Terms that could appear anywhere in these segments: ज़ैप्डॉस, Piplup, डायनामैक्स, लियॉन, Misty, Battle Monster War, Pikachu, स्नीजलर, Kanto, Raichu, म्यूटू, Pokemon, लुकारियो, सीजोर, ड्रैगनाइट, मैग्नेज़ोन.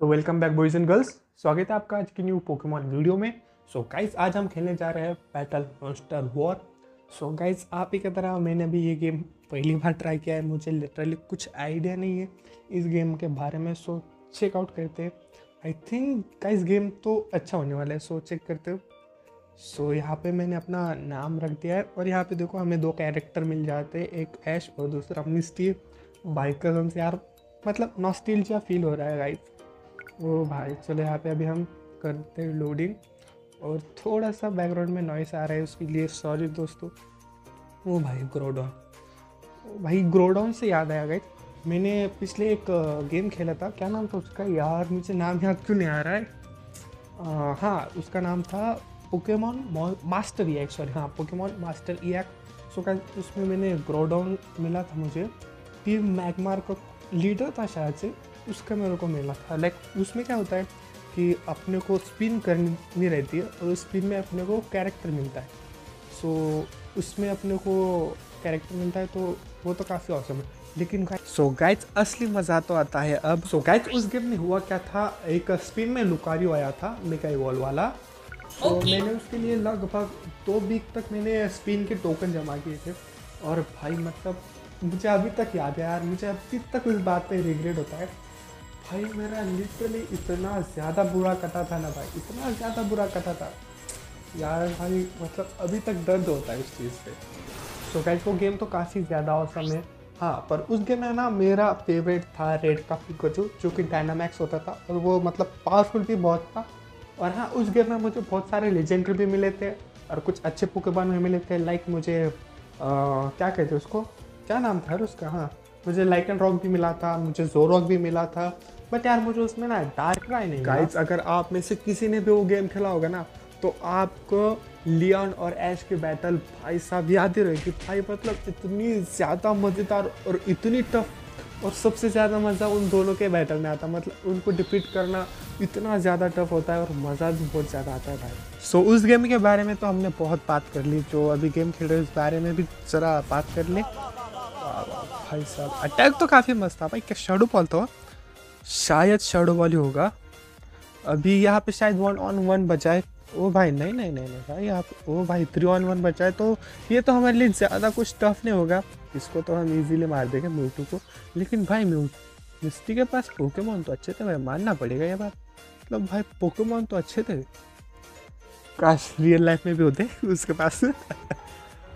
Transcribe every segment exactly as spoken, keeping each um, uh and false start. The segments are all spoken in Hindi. तो welcome back boys and girls, स्वागत है आपका आज की न्यू पोकेमॉन वीडियो में। सो so गाइस, आज हम खेलने जा रहे हैं battle monster war. So guys, आप ही की तरह मैंने भी ये गेम पहली बार ट्राई किया है, मुझे लिटरली कुछ आइडिया नहीं है इस गेम के बारे में। सो so, चेकआउट करते हैं। आई थिंक गाइस गेम तो अच्छा होने वाला है। सो so, चेक करते हो। सो so, यहाँ पर मैंने अपना नाम रख दिया है और यहाँ पर देखो हमें दो कैरेक्टर मिल जाते हैं, एक ऐश और दूसरा मिस्टी। बाइकर्स से यार मतलब नॉस्टैल्जिया फील हो रहा है गाइस। ओ भाई चलो, यहाँ पे अभी हम करते हैं लोडिंग और थोड़ा सा बैकग्राउंड में नॉइस आ रहा है, उसके लिए सॉरी दोस्तों। ओ भाई ग्रोडाउन, भाई ग्रोडाउन से याद आया गाइस, मैंने पिछले एक गेम खेला था, क्या नाम था उसका यार, मुझे नाम याद क्यों नहीं आ रहा है। आ, हाँ उसका नाम था पोकेमॉन मास्टर ईएक, सॉरी हाँ पोकेमॉन मास्टर ईएक। सो क्या उसमें मैंने ग्रोडाउन मिला था, मुझे पी एम मैगमार का लीडर था शायद से, उसका मेरे को मिला था। लाइक उसमें क्या होता है कि अपने को स्पिन करनी रहती है और उस स्पिन में अपने को कैरेक्टर मिलता है। सो so, उसमें अपने को कैरेक्टर मिलता है तो वो तो काफ़ी औसम है। लेकिन सो गाइज असली मज़ा तो आता है अब। सो so, गाइज उस गेम में हुआ क्या था, एक स्पिन में लुकारियो आया था मेगा इवॉल्व वाला। तो so, okay. मैंने उसके लिए लगभग दो वीक तक मैंने स्पिन के टोकन जमा किए थे और भाई मतलब मुझे अभी तक याद है यार, मुझे अभी तक उस बात पे रिग्रेट होता है। भाई मेरा लिटरली इतना ज़्यादा बुरा कटा था ना भाई, इतना ज़्यादा बुरा कटा था यार भाई, मतलब अभी तक दर्द होता है उस चीज़ पे। सो गाइस वो गेम तो काफ़ी ज़्यादा औसम है। हाँ पर उस गेम में ना मेरा फेवरेट था रेड कप पिकाचू, जो कि डायनामैक्स होता था और वो मतलब पावरफुल भी बहुत था। और हाँ उस गेम में मुझे बहुत सारे लेजेंडरी भी मिले थे और कुछ अच्छे पोकेमॉन भी मिले थे। लाइक मुझे क्या कहते उसको, क्या नाम था उसका, हाँ मुझे लाइक एंड रॉक भी मिला था, मुझे जोरॉक भी मिला था। बट यार मुझे उसमें ना डार्क राय नहीं। गाइस अगर आप में से किसी ने भी वो गेम खेला होगा ना तो आपको लियॉन और ऐश की बैटल भाई साहब याद ही रहेगी। भाई मतलब इतनी ज़्यादा मज़ेदार और इतनी टफ, और सबसे ज़्यादा मज़ा उन दोनों के बैटल में आता, मतलब उनको डिफीट करना इतना ज़्यादा टफ होता है और मज़ा भी बहुत ज़्यादा आता है भाई। सो so, उस गेम के बारे में तो हमने बहुत बात कर ली, जो अभी गेम खेल रहे हैं उस बारे में भी ज़रा बात कर लें। भाई साहब अटैक तो काफ़ी मस्त था भाई। क्या शेडो बॉल था, शायद शेडो बॉल ही होगा। अभी यहाँ पे शायद वन ऑन वन बचाए। ओ भाई नहीं नहीं नहीं नहीं भाई आप, ओ भाई थ्री ऑन वन बचाए तो ये तो हमारे लिए ज़्यादा कुछ टफ नहीं होगा, इसको तो हम इजीली मार देंगे म्यूटू को। लेकिन भाई म्यूटू मिस्टी के पास पोकेमॉन तो अच्छे थे भाई, मानना पड़ेगा ये बात। मतलब भाई पोकेमॉन तो अच्छे थे, काश रियल लाइफ में भी होते उसके पास।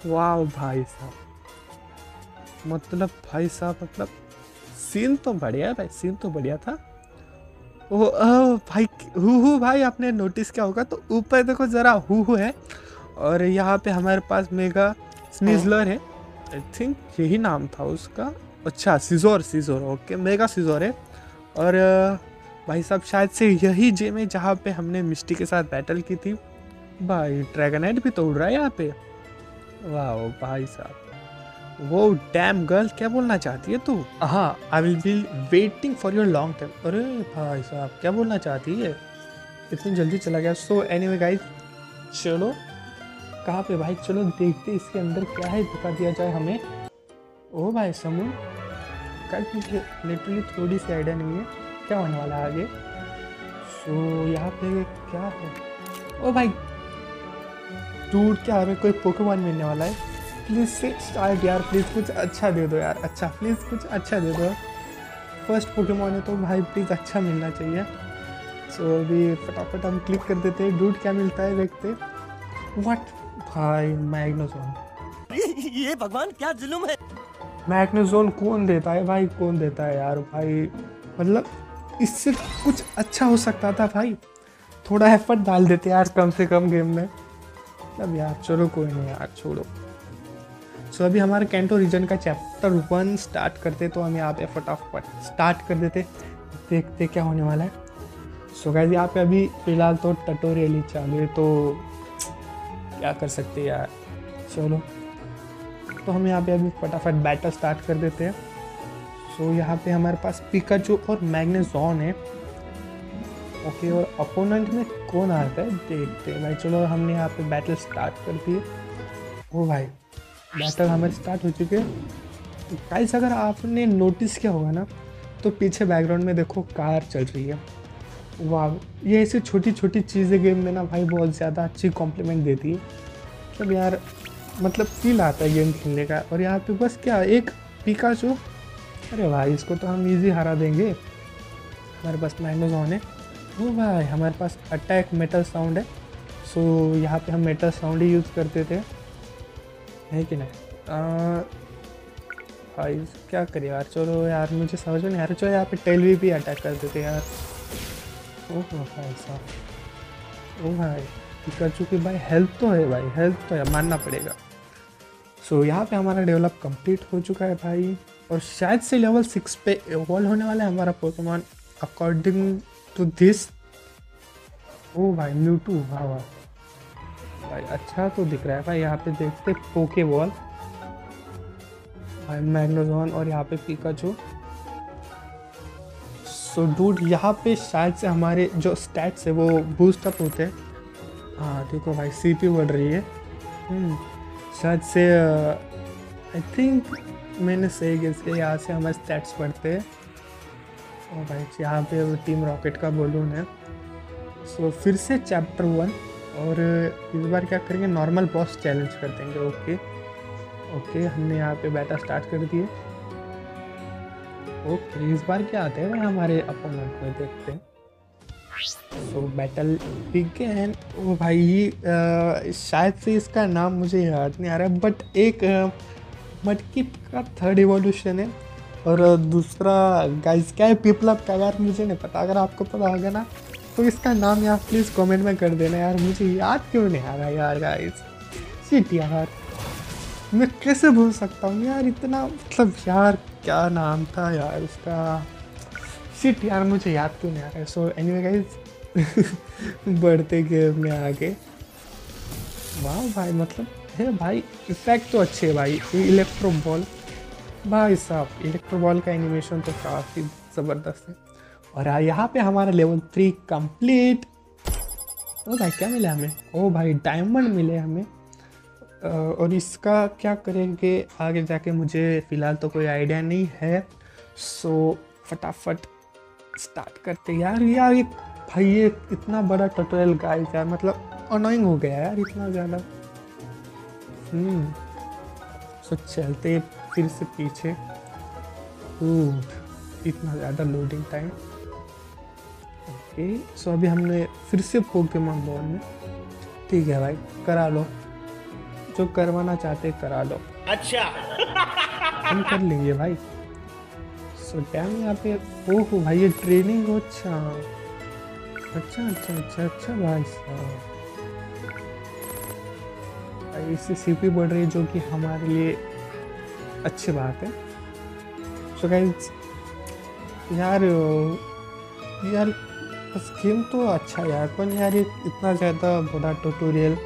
वाह भाई साहब मतलब भाई साहब मतलब सीन तो बढ़िया भाई, सीन तो बढ़िया था। ओ, ओ भाई हु हु भाई आपने नोटिस किया होगा तो ऊपर देखो ज़रा हु हु है, और यहाँ पे हमारे पास मेगा स्नीजलर है, आई थिंक यही नाम था उसका। अच्छा सीजोर, सीजोर ओके मेगा सीजोर है। और भाई साहब शायद से यही जेम है जहाँ पे हमने मिस्टी के साथ बैटल की थी। भाई ड्रैगनाइट भी तो उड़ रहा है यहाँ पे। वाह भाई साहब वो डैम गर्ल क्या बोलना चाहती है तू। हाँ I will be waiting for your long time. अरे भाई साहब क्या बोलना चाहती है, इतनी जल्दी चला गया। सो एनीवे गाइस चलो कहाँ पे भाई, चलो देखते इसके अंदर क्या है, दिखा दिया जाए हमें। ओ भाई समूह कल लिटरली थोड़ी सी आइडिया नहीं है क्या होने वाला आगे। सो यहाँ पे क्या है, ओ भाई दूर क्या हमें कोई पोकेमॉन मिलने वाला है। प्लीज़ सिक्स स्टार यार, प्लीज़ कुछ अच्छा दे दो यार, अच्छा प्लीज़ कुछ अच्छा दे दो। फर्स्ट पोकेमॉन है तो भाई प्लीज़ अच्छा मिलना चाहिए। सो so, अभी फटाफट हम क्लिक कर देते हैं, डूड क्या मिलता है देखते। व्हाट भाई मैग्नेज़ोन, ये भगवान क्या जुल्म है। मैग्नेज़ोन कौन देता है भाई, कौन देता है यार भाई, मतलब इससे कुछ अच्छा हो सकता था भाई, थोड़ा एफर्ट डाल देते यार कम से कम गेम में। मतलब यार चलो कोई नहीं यार छोड़ो। सो so, अभी हमारे कैंटो रीजन का चैप्टर वन स्टार्ट करते, तो हम यहाँ पे फटाफट स्टार्ट कर देते, देखते क्या होने वाला है। सो so, गाइस यहाँ पे अभी फ़िलहाल तो टटोरियली चालू है तो क्या कर सकते यार। चलो तो हम यहाँ पे अभी फटाफट बैटल स्टार्ट कर देते हैं। सो so, यहाँ पे हमारे पास पिकाचू और मैग्नेज़ोन है। ओके okay, और अपोनेंट में कौन आता है देखते हैं भाई। चलो हमने यहाँ पे बैटल स्टार्ट कर दी। ओ भाई बैटल हमारे स्टार्ट हो चुके हैं। गाइस अगर आपने नोटिस किया होगा ना तो पीछे बैकग्राउंड में देखो कार चल रही है, वाह, ये ऐसी छोटी छोटी चीज़ें गेम में ना भाई बहुत ज़्यादा अच्छी कॉम्प्लीमेंट देती है। मतलब यार मतलब फील आता है गेम खेलने का। और यहाँ पे बस क्या एक पिकाचू, अरे भाई इसको तो हम इजी हरा देंगे। हमारे पास मैग्नेज़ोन है, वो भाई हमारे पास अटैक मेटल साउंड है, सो यहाँ पे हम मेटल साउंड ही यूज़ करते थे, है कि नहीं भाई? क्या करें यार, चलो यार मुझे समझ में नहीं आ रहा। चलो यहाँ पे टेल भी, भी अटैक कर देते यार। ओह भाई साहब, ओह भाई पिकाचू की भाई हेल्थ तो है, भाई हेल्थ तो है, मानना पड़ेगा। सो so, यहाँ पे हमारा डेवलप कंप्लीट हो चुका है भाई, और शायद से लेवल सिक्स पे इवॉल्व होने वाला है हमारा पोकेमॉन अकॉर्डिंग टू दिस। ओ भाई म्यूटू, वाह वाह भाई, अच्छा तो दिख रहा है भाई। यहाँ पे देखते पोके बॉल भाई, मैग्नेज़ोन और यहाँ पे पिकाचू। सो डूड यहाँ पे शायद से हमारे जो स्टैट्स है वो बूस्ट अप होते हैं। हाँ देखो भाई सीपी बढ़ रही है। शायद से आई uh, थिंक मैंने सही गेस किया, यहाँ से हमारे स्टैट्स बढ़ते हैं। और भाई यहाँ पे टीम रॉकेट का बलून है। सो so, फिर से चैप्टर वन, और इस बार क्या करेंगे नॉर्मल बॉस चैलेंज कर देंगे। ओके ओके, हमने यहाँ पे बैटा स्टार्ट कर दिए। ओके इस बार क्या आते हैं भाई हमारे अपोनेंट में, देखते हैं। So battle begin. वो भाई आ, शायद से इसका नाम मुझे याद नहीं आ रहा है, बट एक मटकी का थर्ड इवोल्यूशन है, और दूसरा गाइस क्या है पिपलप का, यार मुझे नहीं पता। अगर आपको पता होगा ना तो इसका नाम यार प्लीज़ कमेंट में कर देना यार, मुझे याद क्यों नहीं आ रहा यार गाइस। शिट यार, मैं कैसे भूल सकता हूँ यार इतना, मतलब यार क्या नाम था यार उसका। शिट यार मुझे याद क्यों नहीं आ रहा है। सो एनीवे गाइस बढ़ते गेम में आगे। वाह भाई मतलब है भाई, इफेक्ट तो अच्छे है भाई। इलेक्ट्रो बॉल भाई साहब, इलेक्ट्रो बॉल का एनिमेशन तो काफ़ी ज़बरदस्त है। और यहाँ पे हमारा लेवल थ्री कंप्लीट। ओ भाई क्या मिला हमें? ओ भाई डायमंड मिले हमें। और इसका क्या करेंगे आगे जाके मुझे फ़िलहाल तो कोई आइडिया नहीं है। सो फटाफट स्टार्ट करते यार। यार ये भाई ये इतना बड़ा ट्यूटोरियल गाइस यार, मतलब अनोइंग हो गया यार इतना ज़्यादा। हम्म सो चलते फिर से पीछे। ओह इतना ज़्यादा लोडिंग टाइम। ओके सो अभी हमने फिर से पोकेमॉन बॉल में, ठीक है भाई करा लो जो करवाना चाहते, करा लो। अच्छा हम कर लेंगे भाई। सो डैम यहाँ पे, ओह भाई ये ट्रेनिंग हो। अच्छा अच्छा अच्छा अच्छा अच्छा भाई साहब, इससे सी पी बढ़ रही है जो कि हमारे लिए अच्छी बात है। सो गाइस यार यार गेम तो अच्छा यार, पर यार ये इतना ज़्यादा बड़ा ट्यूटोरियल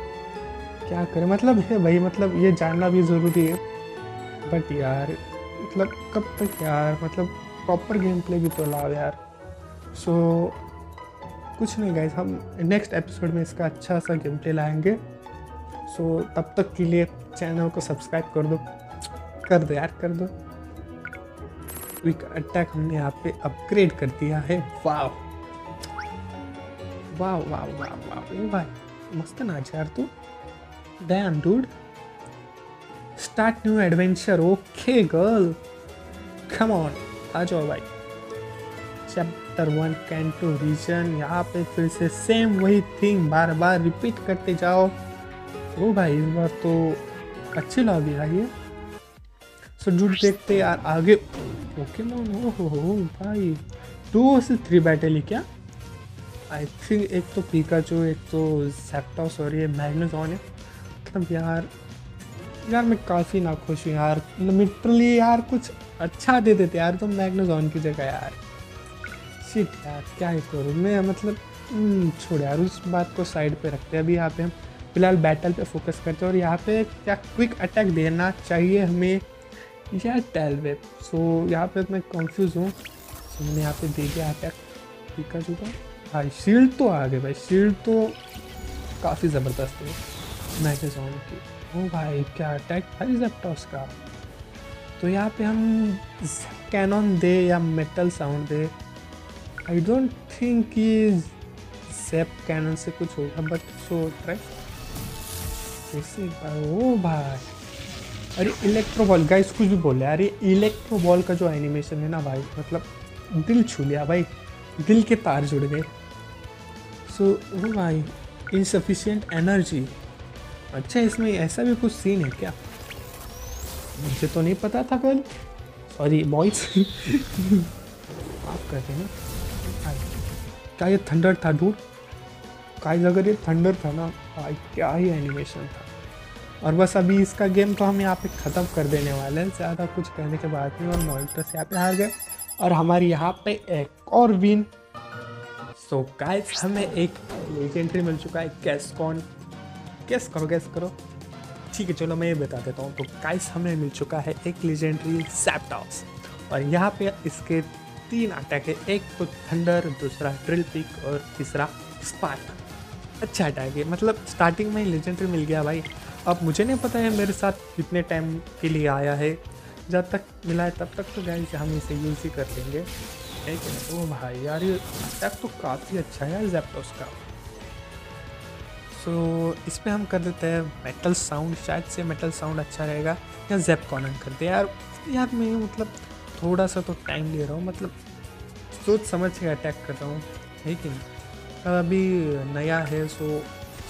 क्या करें, मतलब है भाई, मतलब ये जानना भी ज़रूरी है, बट यार मतलब कब तक यार, मतलब प्रॉपर गेम प्ले भी तो लाओ यार। सो so, कुछ नहीं गाइस, हम नेक्स्ट एपिसोड में इसका अच्छा सा गेम प्ले लाएंगे। सो so, तब तक के लिए चैनल को सब्सक्राइब कर दो, कर दो यार कर दो। क्विक अटैक हमने यहाँ पे अपग्रेड कर दिया है। वाह वाह वाह वाह वाह भाई मस्त नाच यार तू। Damn dude, start new adventure. Okay girl come on, आ जाओ भाई। चैप्टर वन कैंटो रीजन, यहाँ पे फिर से सेम वही थिंग बार बार रिपीट करते जाओ। ओ भाई इस बार तो अच्छी लॉबी आई है। सो डूड देखते यार आगे पोकेमॉन। ओ हो हो भाई टू से थ्री बैटल ही क्या? आई थिंक एक तो पिकाचू, एक तो ज़ैप्डॉस और ये मैग्नेज़ोन है। मतलब यार यार मैं काफ़ी नाखुश हूँ यार, लिटरली यार कुछ अच्छा दे देते यार तो मैग्नेज़ोन की जगह यार। शिट यार क्या ही करूँ मैं, मतलब छोड़ यार उस बात को साइड पे रखते हैं। अभी यहाँ पे हम फिलहाल बैटल पे फोकस करते हैं, और यहाँ पे क्या क्विक अटैक देना चाहिए हमें या टेल वेप। सो यहाँ पे मैं कंफ्यूज हूँ। सो मैंने यहाँ पे दे दिया अटैक पिकाचू का। भाई शील्ड तो आ गए भाई, शील्ड तो काफ़ी ज़बरदस्त है मैग्नेज़ोन की। ओ भाई क्या अटैक भाई ज़ैप्डॉस का। तो यहाँ पे हम कैनन दे या मेटल साउंड दे, आई डोंट थिंक इज सेप कैनन से कुछ होगा बट सो ट्राई। जैसे ओ भाई, अरे इलेक्ट्रो बॉल गाइस कुछ भी बोले, अरे इलेक्ट्रो बॉल का जो एनिमेशन है ना भाई, मतलब दिल छू लिया भाई, दिल के तार जुड़ गए। सो वो भाई इनसफिशियंट एनर्जी, अच्छा इसमें ऐसा भी कुछ सीन है क्या? मुझे तो नहीं पता था कल, सॉरी बॉयज। आप कहते हैं क्या ये थंडर था डूड? गाइस अगर ये थंडर था ना भाई, क्या ही एनिमेशन था। और बस अभी इसका गेम तो हम यहाँ पे ख़त्म कर देने वाले हैं, ज़्यादा कुछ कहने के बाद नहीं। और मॉनिटर से यहाँ पे हार गए और हमारी यहाँ पे एक और विन। सो गाइस हमें एक लेजेंडरी मिल चुका है, कैश कॉन, कैश करो कैश करो, ठीक है चलो मैं ये बता देता हूँ। तो गाइस हमें मिल चुका है एक लेजेंडरी ज़ैपडॉस और यहाँ पे इसके तीन अटैक है, एक तो थंडर, दूसरा ड्रिल पिक और तीसरा स्पार्क। अच्छा अटैक है, मतलब स्टार्टिंग में ही लेजेंडरी मिल गया भाई। अब मुझे नहीं पता है मेरे साथ कितने टाइम के लिए आया है, जब तक मिला है तब तक तो गाइस हम इसे यूज़ ही कर लेंगे। ठीक है ओ भाई यार ये अटैक तो काफ़ी अच्छा है ज़ैपडॉस का। सो इस पर हम कर देते हैं मेटल साउंड, शायद से मेटल साउंड अच्छा रहेगा, या ज़ैपकॉन कर दे यार। यार मैं मतलब थोड़ा सा तो टाइम ले रहा हूँ, मतलब सोच समझ के अटैक कर रहा हूँ, ठीक है अभी नया है सो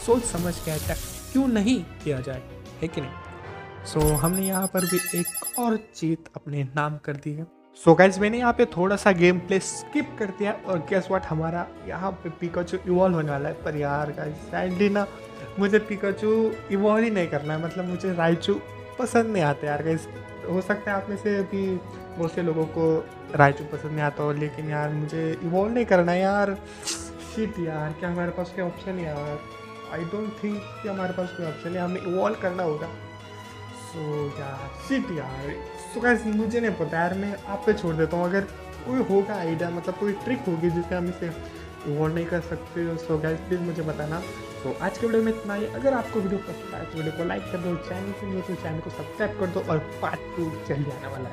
सोच समझ के अटैक क्यों नहीं किया जाए, है कि नहीं। सो हमने यहाँ पर भी एक और जीत अपने नाम कर दी है। सो गाइस मैंने यहाँ पे थोड़ा सा गेम प्ले स्किप कर दिया और गेस व्हाट, हमारा यहाँ पे पिकाचू इवॉल्व होने वाला है। पर यार गाइस सैडली ना मुझे पिकाचू इवॉल्व ही नहीं करना है, मतलब मुझे रायचू पसंद नहीं आता यार गाइस। हो सकता है आप में से भी बहुत से लोगों को रायचू पसंद नहीं आता हो, लेकिन यार मुझे इवॉल्व नहीं करना है यार। शिट यार, क्या हमारे पास कोई ऑप्शन है यार? आई डोंट थिंक कि हमारे पास कोई ऑप्शन है, हमें इवॉल्व करना होगा। सो यार शिट यार, सो गाइस मुझे नहीं पता यार, मैं आप पे छोड़ देता हूँ। अगर कोई होगा आइडिया, मतलब कोई ट्रिक होगी जिससे हम इसे इवॉल्व नहीं कर सकते हो, सो गाइस प्लीज़ मुझे बताना। तो आज के वीडियो में इतना ही। अगर आपको वीडियो पसंद आए तो वीडियो को लाइक कर दो, चैनल पे न्यू तो चैनल को सब्सक्राइब कर दो और पार्ट टू जल्दी आने वाला है।